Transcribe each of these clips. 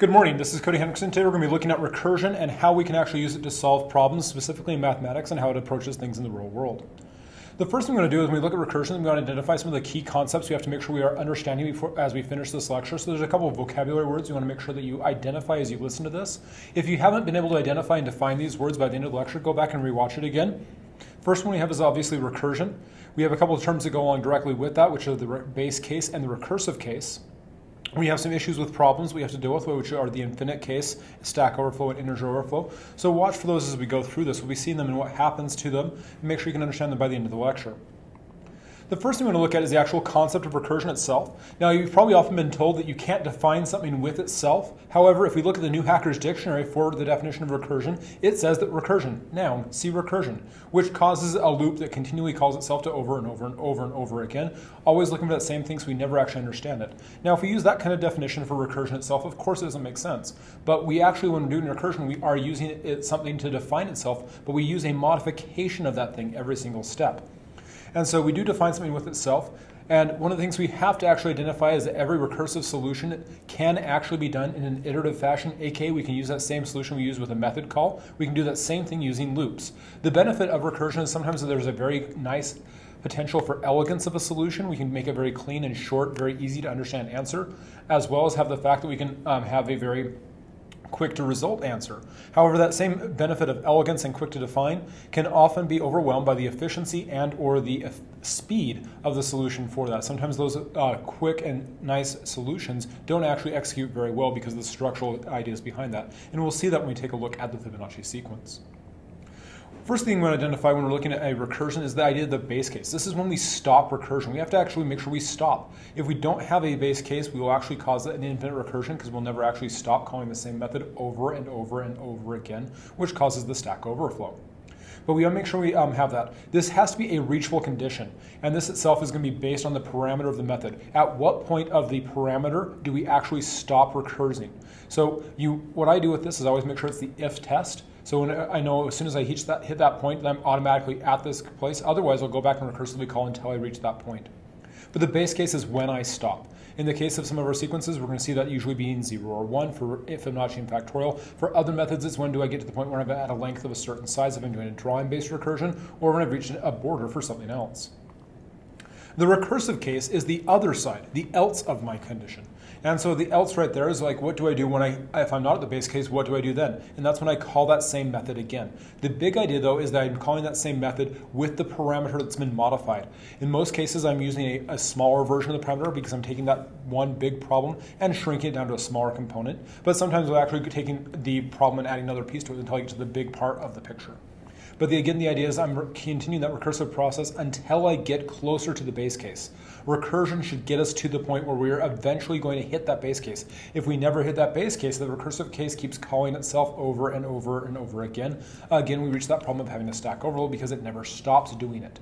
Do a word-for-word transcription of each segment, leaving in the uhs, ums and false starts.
Good morning, this is Cody Henrichsen. Today we're going to be looking at recursion and how we can actually use it to solve problems, specifically in mathematics, and how it approaches things in the real world. The first thing we're going to do is when we look at recursion, we're going to identify some of the key concepts we have to make sure we are understanding before, as we finish this lecture. So there's a couple of vocabulary words you want to make sure that you identify as you listen to this. If you haven't been able to identify and define these words by the end of the lecture, go back and rewatch it again. First one we have is obviously recursion. We have a couple of terms that go along directly with that, which are the base case and the recursive case. We have some issues with problems we have to deal with, which are the infinite case, stack overflow, and integer overflow. So watch for those as we go through this. We'll be seeing them and what happens to them, and make sure you can understand them by the end of the lecture. The first thing we're going to look at is the actual concept of recursion itself. Now, you've probably often been told that you can't define something with itself. However, if we look at the New Hacker's Dictionary for the definition of recursion, it says that recursion, noun, see recursion, which causes a loop that continually calls itself to over and over and over and over again, always looking for that same thing so we never actually understand it. Now, if we use that kind of definition for recursion itself, of course it doesn't make sense. But we actually, when we're doing recursion, we are using it something to define itself, but we use a modification of that thing every single step. And so we do define something with itself, and one of the things we have to actually identify is that every recursive solution can actually be done in an iterative fashion, aka we can use that same solution we use with a method call. We can do that same thing using loops. The benefit of recursion is sometimes that there's a very nice potential for elegance of a solution. We can make a very clean and short, very easy to understand answer, as well as have the fact that we can um, have a very quick to result answer. However, that same benefit of elegance and quick to define can often be overwhelmed by the efficiency and or the speed of the solution for that. Sometimes those uh, quick and nice solutions don't actually execute very well because of the structural ideas behind that. And we'll see that when we take a look at the Fibonacci sequence. First thing we want to identify when we're looking at a recursion is the idea of the base case. This is when we stop recursion. We have to actually make sure we stop. If we don't have a base case, we will actually cause an infinite recursion because we'll never actually stop calling the same method over and over and over again, which causes the stack overflow. But we want to make sure we um, have that. This has to be a reachable condition, and this itself is going to be based on the parameter of the method. At what point of the parameter do we actually stop recursing? So you, what I do with this is I always make sure it's the if test. So when I know as soon as I hit that, hit that point, then I'm automatically at this place. Otherwise, I'll go back and recursively call until I reach that point. But the base case is when I stop. In the case of some of our sequences, we're going to see that usually being zero or one for Fibonacci and factorial. For other methods, it's when do I get to the point where I'm at a length of a certain size if I'm doing a drawing-based recursion, or when I've reached a border for something else. The recursive case is the other side, the else of my condition. And so the else right there is like, what do I do when I, if I'm not at the base case, what do I do then? And that's when I call that same method again. The big idea though is that I'm calling that same method with the parameter that's been modified. In most cases, I'm using a, a smaller version of the parameter because I'm taking that one big problem and shrinking it down to a smaller component. But sometimes we're actually taking the problem and adding another piece to it until I get to the big part of the picture. But the, again, the idea is I'm continuing that recursive process until I get closer to the base case. Recursion should get us to the point where we are eventually going to hit that base case. If we never hit that base case, the recursive case keeps calling itself over and over and over again. Again, we reach that problem of having a stack overflow because it never stops doing it.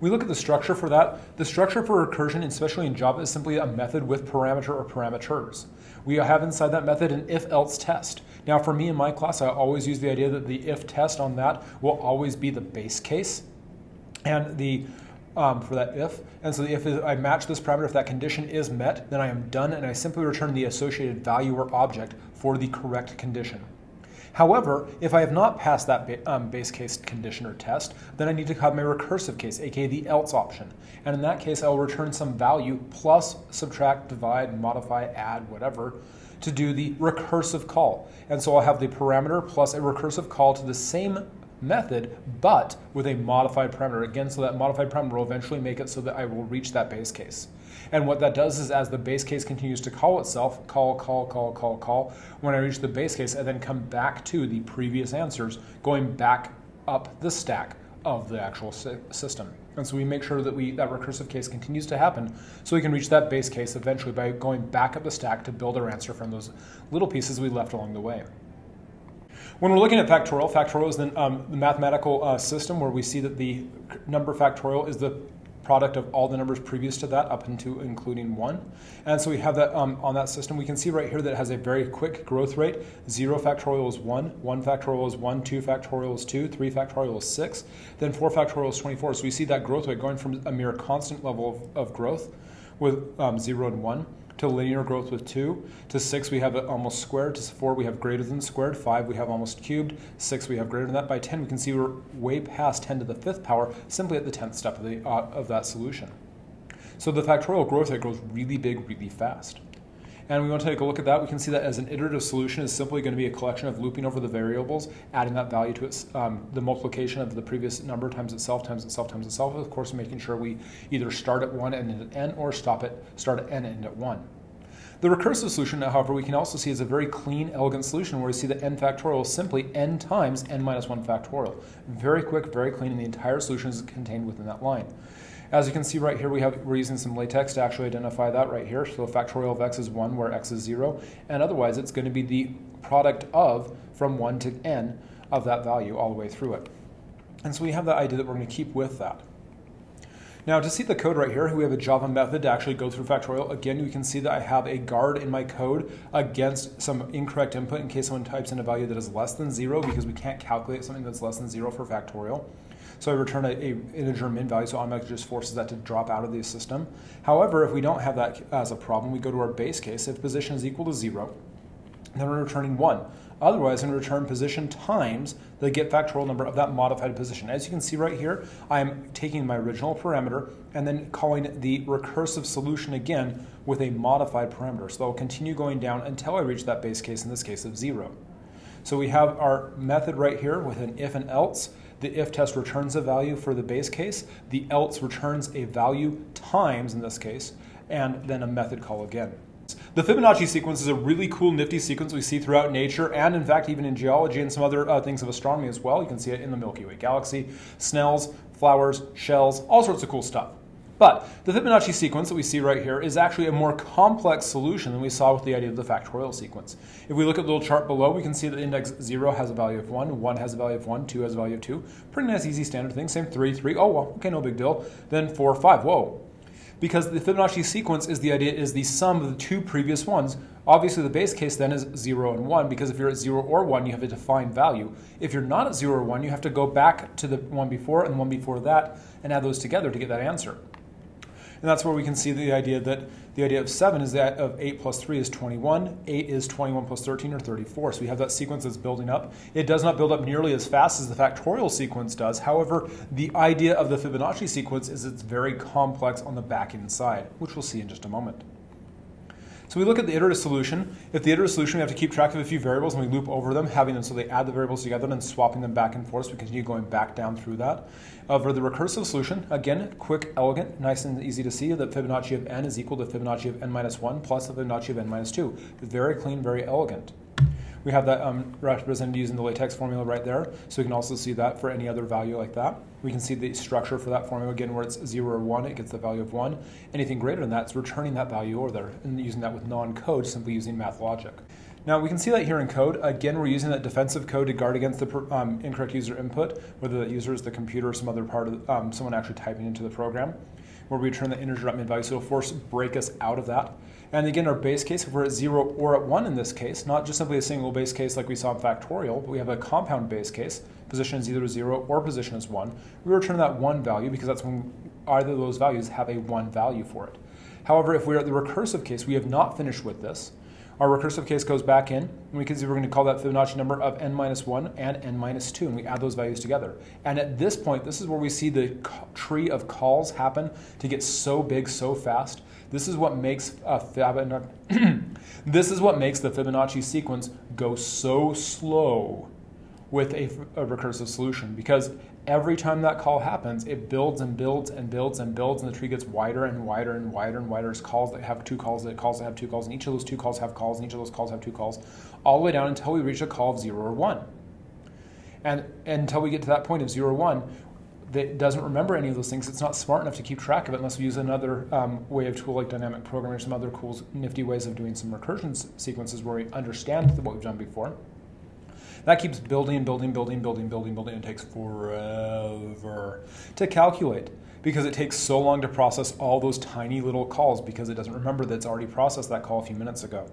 We look at the structure for that. The structure for recursion, especially in Java, is simply a method with parameter or parameters. We have inside that method an if-else test. Now for me in my class, I always use the idea that the if test on that will always be the base case and the um, for that if. And so the if is, I match this parameter, if that condition is met, then I am done and I simply return the associated value or object for the correct condition. However, if I have not passed that ba um, base case condition or test, then I need to have my recursive case, aka the else option. And in that case, I will return some value plus subtract, divide, modify, add, whatever, to do the recursive call. And so I'll have the parameter plus a recursive call to the same method, but with a modified parameter. Again, so that modified parameter will eventually make it so that I will reach that base case. And what that does is as the base case continues to call itself, call, call, call, call, call, when I reach the base case, I then come back to the previous answers, going back up the stack of the actual system. And so we make sure that we, that recursive case continues to happen so we can reach that base case eventually by going back up the stack to build our answer from those little pieces we left along the way. When we're looking at factorial, factorial is then, um, the mathematical uh, system where we see that the number factorial is the product of all the numbers previous to that up into including one. And so we have that um, on that system. We can see right here that it has a very quick growth rate. zero factorial is one, one factorial is one, two factorial is two, three factorial is six, then four factorial is twenty-four. So we see that growth rate going from a mere constant level of, of growth with um, zero and one to linear growth with two, to six we have almost squared, to four we have greater than squared, five we have almost cubed, six we have greater than that, by ten we can see we're way past ten to the fifth power simply at the tenth step of, the, uh, of that solution. So the factorial growth rate grows really big, really fast. And we want to take a look at that. We can see that as an iterative solution is simply going to be a collection of looping over the variables, adding that value to its, um, the multiplication of the previous number times itself, times itself, times itself, of course making sure we either start at one and end at n, or stop at, start at n and end at one. The recursive solution, however, we can also see is a very clean, elegant solution where we see that n factorial is simply n times n minus one factorial. Very quick, very clean, and the entire solution is contained within that line. As you can see right here, we have, we're using some latex to actually identify that right here. So the factorial of x is one where x is zero. And otherwise, it's going to be the product of from one to n of that value all the way through it. And so we have the idea that we're going to keep with that. Now to see the code right here, we have a Java method to actually go through factorial. Again, we can see that I have a guard in my code against some incorrect input in case someone types in a value that is less than zero, because we can't calculate something that's less than zero for factorial. So I return a, a integer min value, so automatically just forces that to drop out of the system. However, if we don't have that as a problem, we go to our base case. If position is equal to zero, then we're returning one. Otherwise, I'm going to return position times the get factorial number of that modified position. As you can see right here, I'm taking my original parameter and then calling the recursive solution again with a modified parameter. So I'll continue going down until I reach that base case, in this case of zero. So we have our method right here with an if and else. The if test returns a value for the base case. The else returns a value times, in this case, and then a method call again. The Fibonacci sequence is a really cool, nifty sequence we see throughout nature, and in fact even in geology and some other uh, things of astronomy as well. You can see it in the Milky Way galaxy, snails, flowers, shells, all sorts of cool stuff. But the Fibonacci sequence that we see right here is actually a more complex solution than we saw with the idea of the factorial sequence. If we look at the little chart below, we can see that index zero has a value of one, one has a value of one, two has a value of two. Pretty nice, easy, standard thing. Same three, three, oh, well, okay, no big deal. Then four, five, whoa. Because the Fibonacci sequence is the idea is the sum of the two previous ones. Obviously, the base case then is zero and one, because if you're at zero or one, you have a defined value. If you're not at zero or one, you have to go back to the one before and the one before that and add those together to get that answer. And that's where we can see the idea that the idea of seven is that of eight plus three is twenty-one, eight is twenty-one plus thirteen or thirty-four. So we have that sequence that's building up. It does not build up nearly as fast as the factorial sequence does. However, the idea of the Fibonacci sequence is it's very complex on the back end side, which we'll see in just a moment. So we look at the iterative solution. If the iterative solution, we have to keep track of a few variables and we loop over them, having them so they add the variables together and then swapping them back and forth. So we continue going back down through that. Uh, for the recursive solution, again, quick, elegant, nice and easy to see that Fibonacci of n is equal to Fibonacci of n minus one plus the Fibonacci of n minus two. Very clean, very elegant. We have that um, represented using the latex formula right there. So we can also see that for any other value like that. We can see the structure for that formula again, where it's zero or one, it gets the value of one. Anything greater than that, it's returning that value over there and using that with non-code, simply using math logic. Now we can see that here in code. Again, we're using that defensive code to guard against the um, incorrect user input, whether that user is the computer or some other part of um, someone actually typing into the program, where we return the integer.min value, so it'll force break us out of that. And again, our base case, if we're at zero or at one in this case, not just simply a single base case like we saw in factorial, but we have a compound base case, position is either zero or position is one, we return that one value because that's when either of those values have a one value for it. However, if we're at the recursive case, we have not finished with this. Our recursive case goes back in, and we can see we're going to call that Fibonacci number of n minus one and n minus two, and we add those values together. And at this point, this is where we see the tree of calls happen to get so big so fast. This is what makes a Fibonacci this is what makes the Fibonacci sequence go so slow with a, a recursive solution, because every time that call happens, it builds and builds and builds and builds, and the tree gets wider and wider and wider and wider as calls that have two calls, that calls that have two calls, and each of those two calls have calls, and each of those calls have two calls, all the way down until we reach a call of zero or one. And, and until we get to that point of zero or one, that doesn't remember any of those things. It's not smart enough to keep track of it unless we use another um, way of tool like dynamic programming or some other cool, nifty ways of doing some recursion sequences where we understand what we've done before. That keeps building and building, building, building, building, building, and it takes forever to calculate because it takes so long to process all those tiny little calls because it doesn't remember that it's already processed that call a few minutes ago.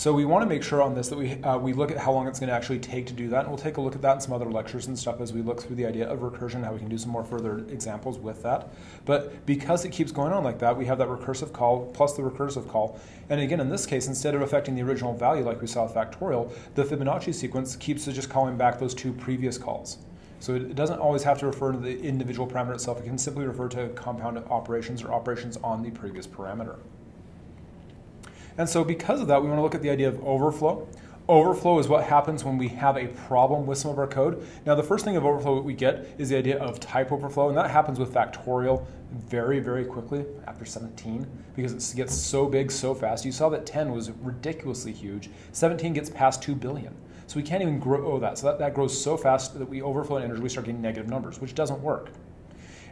So we want to make sure on this that we, uh, we look at how long it's going to actually take to do that, and we'll take a look at that in some other lectures and stuff as we look through the idea of recursion, how we can do some more further examples with that. But because it keeps going on like that, we have that recursive call plus the recursive call. And again, in this case, instead of affecting the original value like we saw with factorial, the Fibonacci sequence keeps just calling back those two previous calls. So it doesn't always have to refer to the individual parameter itself. It can simply refer to compound operations or operations on the previous parameter. And so because of that, we want to look at the idea of overflow. Overflow is what happens when we have a problem with some of our code. Now, the first thing of overflow that we get is the idea of type overflow, and that happens with factorial very, very quickly after seventeen because it gets so big so fast. You saw that ten was ridiculously huge. seventeen gets past two billion. So we can't even grow that. So that, that grows so fast that we overflow in Integer, we start getting negative numbers, which doesn't work.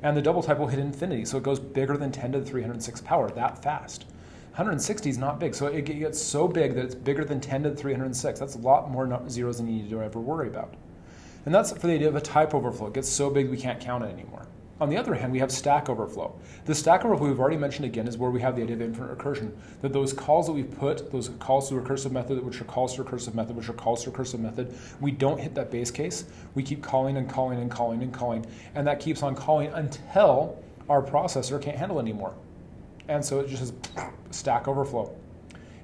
And the double type will hit infinity, so it goes bigger than ten to the three hundred sixth power that fast. one hundred sixty is not big, so it gets so big that it's bigger than ten to the three hundred sixth. That's a lot more zeros than you need to ever worry about. And that's for the idea of a type overflow. It gets so big we can't count it anymore. On the other hand, we have stack overflow. The stack overflow we've already mentioned again is where we have the idea of infinite recursion, that those calls that we put, those calls to recursive method, which are calls to recursive method, which are calls to recursive method, we don't hit that base case. We keep calling and calling and calling and calling, and that keeps on calling until our processor can't handle it anymore. And so it just says stack overflow.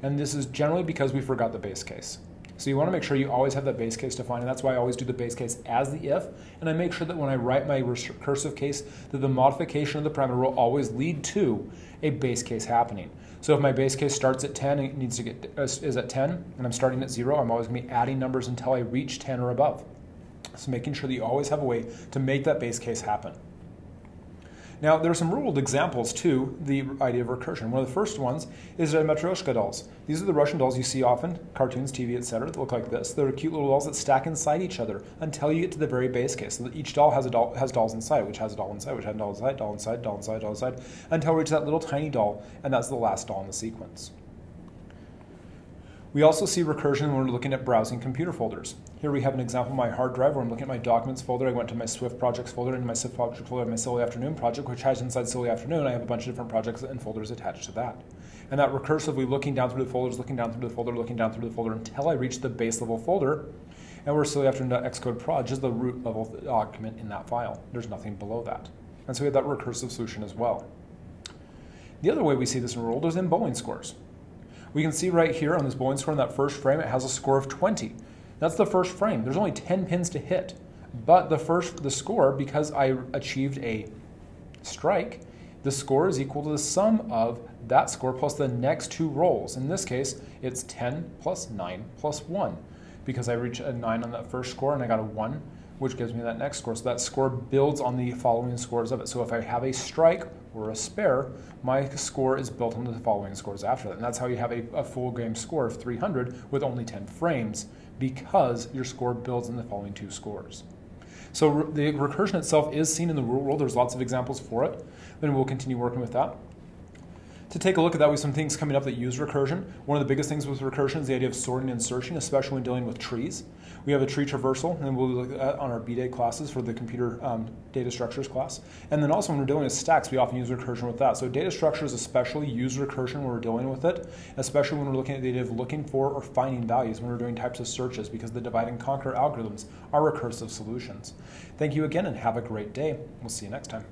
And this is generally because we forgot the base case. So you want to make sure you always have that base case defined, and that's why I always do the base case as the if, and I make sure that when I write my recursive case that the modification of the parameter will always lead to a base case happening. So if my base case starts at ten and it needs to get uh, is at ten, and I'm starting at zero, I'm always going to be adding numbers until I reach ten or above. So making sure that you always have a way to make that base case happen. Now, there are some real-world examples to the idea of recursion. One of the first ones is the Matryoshka dolls. These are the Russian dolls you see often, cartoons, T V, et cetera, that look like this. They're cute little dolls that stack inside each other until you get to the very base case. So each doll has a doll has dolls inside, which has a doll inside, which has a doll inside, doll inside, doll inside, doll inside, until we reach that little tiny doll, and that's the last doll in the sequence. We also see recursion when we're looking at browsing computer folders. Here we have an example of my hard drive where I'm looking at my documents folder. I went to my Swift projects folder, and my Swift project folder, and my Silly Afternoon project, which has inside Silly Afternoon, I have a bunch of different projects and folders attached to that. And that recursively looking down through the folders, looking down through the folder, looking down through the folder until I reach the base level folder, and where Silly Afternoon.xcode proj is the root level document in that file. There's nothing below that. And so we have that recursive solution as well. The other way we see this in real world is in bowling scores. We can see right here on this bowling score in that first frame, it has a score of twenty. That's the first frame. There's only ten pins to hit. But the first, the score, because I achieved a strike, the score is equal to the sum of that score plus the next two rolls. In this case, it's ten plus nine plus one. Because I reached a nine on that first score and I got a one, which gives me that next score. So that score builds on the following scores of it. So if I have a strike or a spare, my score is built on the following scores after that. And that's how you have a, a full game score of three hundred with only ten frames, because your score builds on the following two scores. So re the recursion itself is seen in the real world. There's lots of examples for it. Then we'll continue working with that. To take a look at that, we have some things coming up that use recursion. One of the biggest things with recursion is the idea of sorting and searching, especially when dealing with trees. We have a tree traversal, and we'll look at on our B-Day classes for the computer um, data structures class. And then also when we're dealing with stacks, we often use recursion with that. So data structures especially use recursion when we're dealing with it, especially when we're looking at the idea of looking for or finding values when we're doing types of searches, because the divide and conquer algorithms are recursive solutions. Thank you again, and have a great day. We'll see you next time.